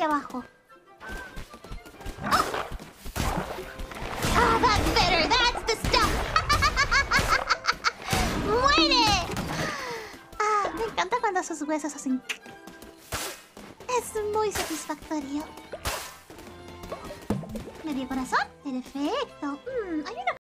hacia abajo. Oh, that's better. That's the stuff. ¡Muere! Ah, me encanta cuando sus huesos hacen... Es muy satisfactorio. ¿Me dio corazón? Perfecto. Hay una